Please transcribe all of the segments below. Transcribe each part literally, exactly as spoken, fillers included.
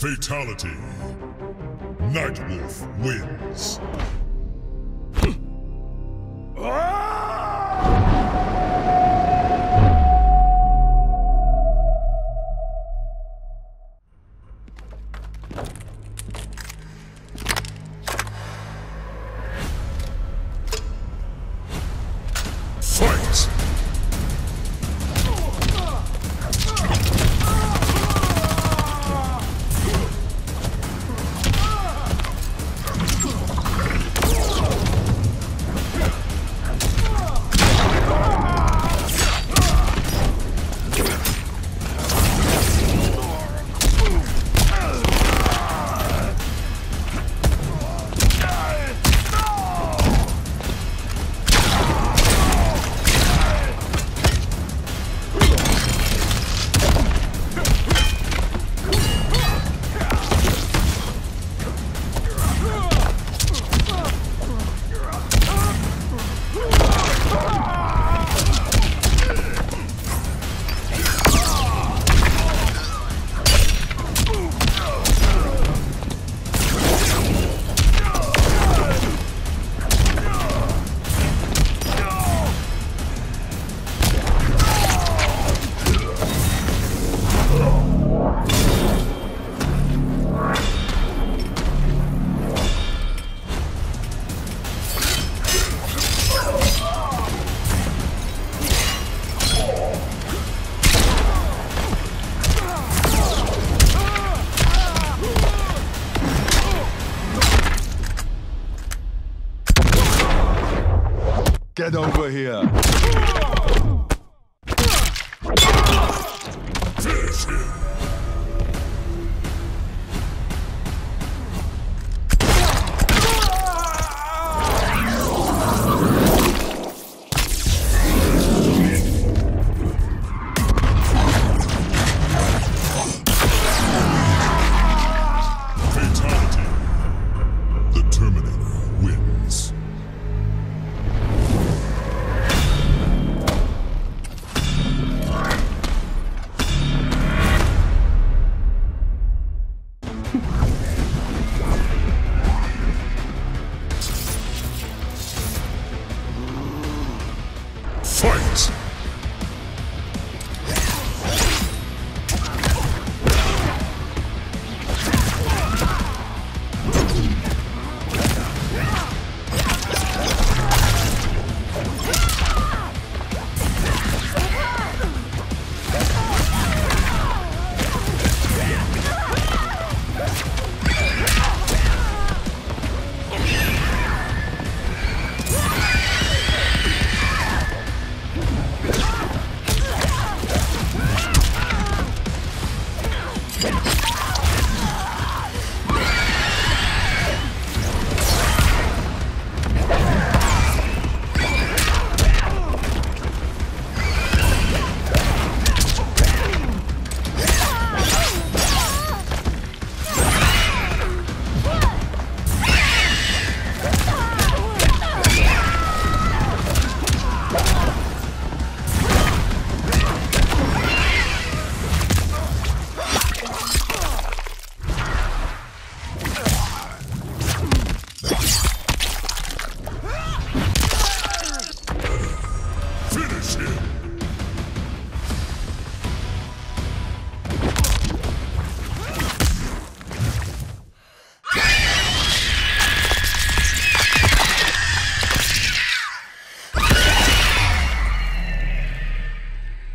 Fatality. Nightwolf wins. Get over here! Finish him! Fight!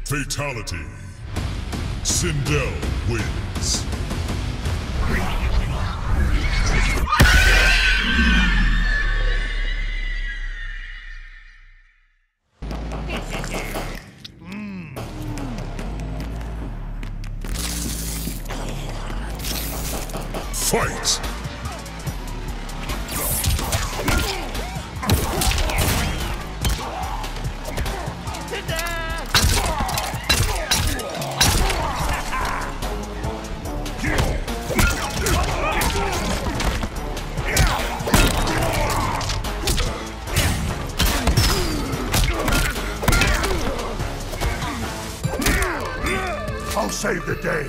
Fatality. Sindel wins. Fight! I'll save the day!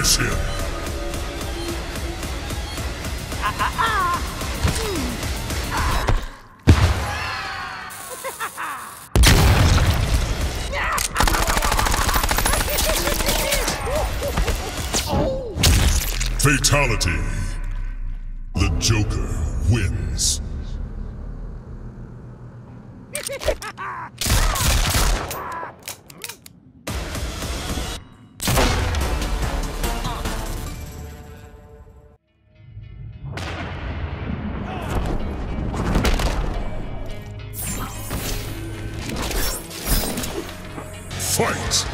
Finish him. Ah, ah, ah. Mm. Ah. Fatality. The Joker wins. Fight!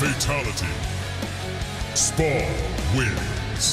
Fatality. Spawn wins.